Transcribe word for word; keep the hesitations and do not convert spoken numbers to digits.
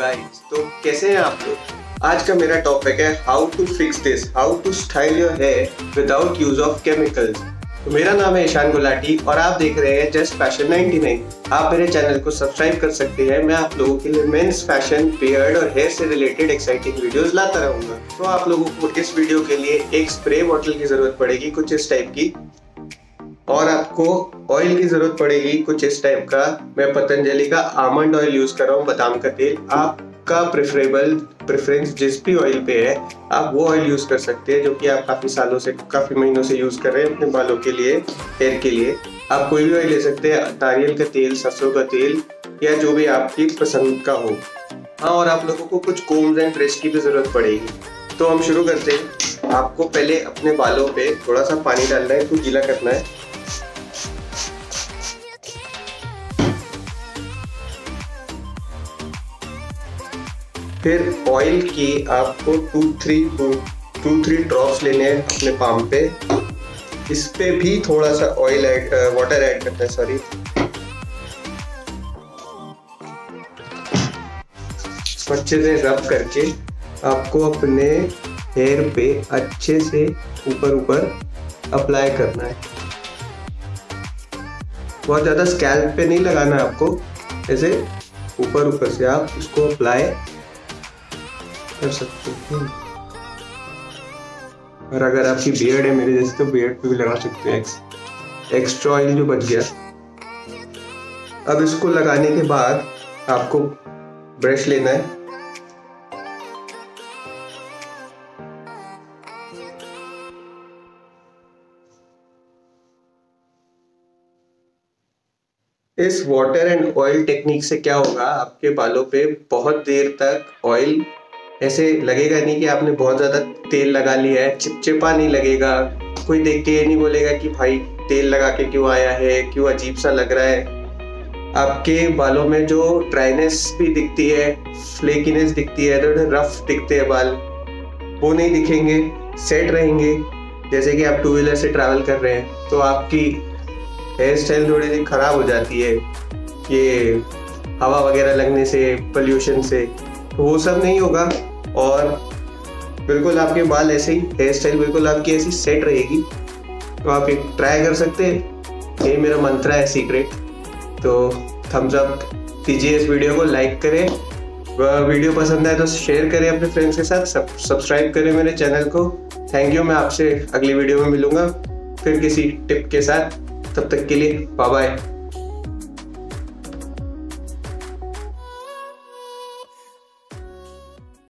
Guys तो कैसे हैं आप लोग। आज का मेरा टॉपिक है how to fix this, how to style your hair without use of chemicals. तो मेरा नाम है ईशान गुलाटी और आप देख रहे हैं जस्ट फैशन नाइंटी नाइन। आप मेरे चैनल को सब्सक्राइब कर सकते हैं। मैं आप लोगों के लिए मेंस फैशन, बियर्ड और हेयर से रिलेटेड एक्साइटिंग वीडियोस लाता रहूंगा। तो आप लोगों को इस वीडियो के लिए एक स्प्रे बॉटल की जरूरत पड़ेगी कुछ इस टाइप की, और आपको ऑयल की जरूरत पड़ेगी कुछ इस टाइप का। मैं पतंजलि का आमंड ऑयल यूज कर रहा हूँ, बादाम का तेल। आपका प्रेफरेबल प्रेफरेंस जिस भी ऑयल पे है आप वो ऑयल यूज कर सकते हैं जो कि आप काफी सालों से, काफी महीनों से यूज कर रहे हैं अपने बालों के लिए, हेयर के लिए। आप कोई भी ऑयल ले सकते हैं, नारियल का तेल, सरसों का तेल या जो भी आपकी पसंद का हो। हाँ, और आप लोगों को कुछ कोम्स एंड ब्रश की भी जरूरत पड़ेगी। तो हम शुरू करते हैं। आपको पहले अपने बालों पे थोड़ा सा पानी डालना है, कुछ गीला करना है। फिर ऑयल की आपको two three two three drops लेने हैं अपने पाम पे। इस पे भी थोड़ा सा ऑयल ऐड, वाटर ऐड करना है, सॉरी। अच्छे से रब करके आपको अपने हेयर पे अच्छे से ऊपर ऊपर अप्लाई करना है। बहुत ज्यादा स्कैल्प पे नहीं लगाना है आपको, ऐसे ऊपर ऊपर से आप इसको अप्लाई कर सकते हैं। और अगर आपकी बियर्ड है मेरे जैसे तो बियर्ड पे भी लगा सकते हैं। एक्स्ट्रा ऑयल जो बच गया, अब इसको लगाने के बाद आपको ब्रश लेना है। इस वाटर एंड ऑयल टेक्निक से क्या होगा, आपके बालों पे बहुत देर तक ऑयल ऐसे लगेगा नहीं कि आपने बहुत ज़्यादा तेल लगा लिया है, चिपचिपा नहीं लगेगा। कोई देख के ये नहीं बोलेगा कि भाई तेल लगा के क्यों आया है, क्यों अजीब सा लग रहा है। आपके बालों में जो ड्राइनेस भी दिखती है, फ्लेकीनेस दिखती है, थोड़े रफ दिखते हैं बाल, वो नहीं दिखेंगे, सेट रहेंगे। जैसे कि आप टू व्हीलर से ट्रैवल कर रहे हैं तो आपकी हेयर स्टाइल थोड़ी सी ख़राब हो जाती है ये हवा वगैरह लगने से, पोल्यूशन से, तो वो सब नहीं होगा। और बिल्कुल आपके बाल ऐसे ही, हेयर स्टाइल बिल्कुल आपकी ऐसी सेट रहेगी। तो आप एक ट्राई कर सकते हैं, ये मेरा मंत्रा है, सीक्रेट। तो थम्स अप दीजिए इस वीडियो को, लाइक करें। वीडियो पसंद आए तो शेयर करें अपने फ्रेंड्स के साथ, सब सब्सक्राइब करें मेरे चैनल को। Thank you. मैं आपसे अगली वीडियो में मिलूँगा फिर किसी टिप के साथ। तब तक के लिए बाय बाय।